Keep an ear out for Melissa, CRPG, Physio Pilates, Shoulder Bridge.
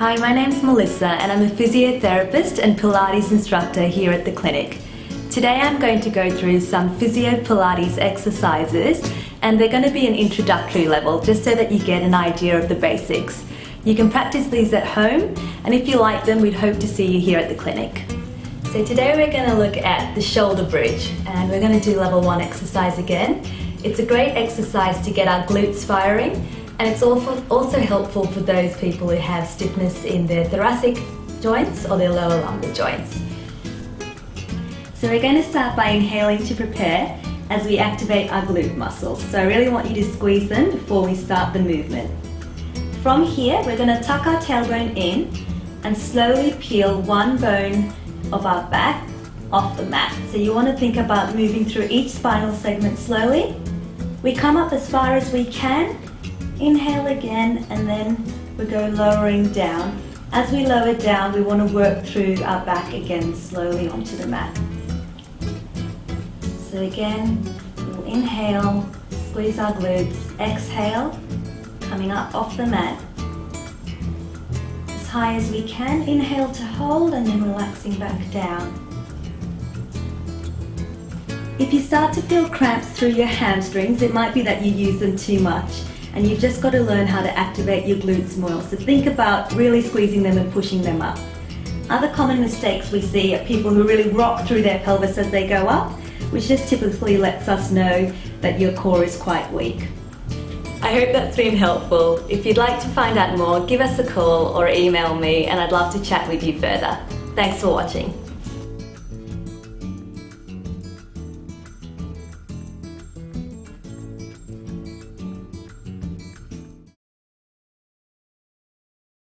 Hi, my name's Melissa and I'm a physiotherapist and Pilates instructor here at the clinic. Today I'm going to go through some Physio Pilates exercises, and they're going to be an introductory level just so that you get an idea of the basics. You can practice these at home, and if you like them, we'd hope to see you here at the clinic. So today we're going to look at the shoulder bridge, and we're going to do level 1 exercise again. It's a great exercise to get our glutes firing, and it's also helpful for those people who have stiffness in their thoracic joints or their lower lumbar joints. So we're going to start by inhaling to prepare as we activate our glute muscles. So I really want you to squeeze them before we start the movement. From here, we're going to tuck our tailbone in and slowly peel one bone of our back off the mat. So you want to think about moving through each spinal segment slowly. We come up as far as we can. Inhale again, and then we go lowering down. As we lower down, we want to work through our back again slowly onto the mat. So again, we'll inhale, squeeze our glutes, exhale, coming up off the mat. As high as we can, inhale to hold, and then relaxing back down. If you start to feel cramps through your hamstrings, it might be that you use them too much, and you've just got to learn how to activate your glutes more. So think about really squeezing them and pushing them up. Other common mistakes we see are people who really rock through their pelvis as they go up, which just typically lets us know that your core is quite weak. I hope that's been helpful. If you'd like to find out more, give us a call or email me, and I'd love to chat with you further. Thanks for watching.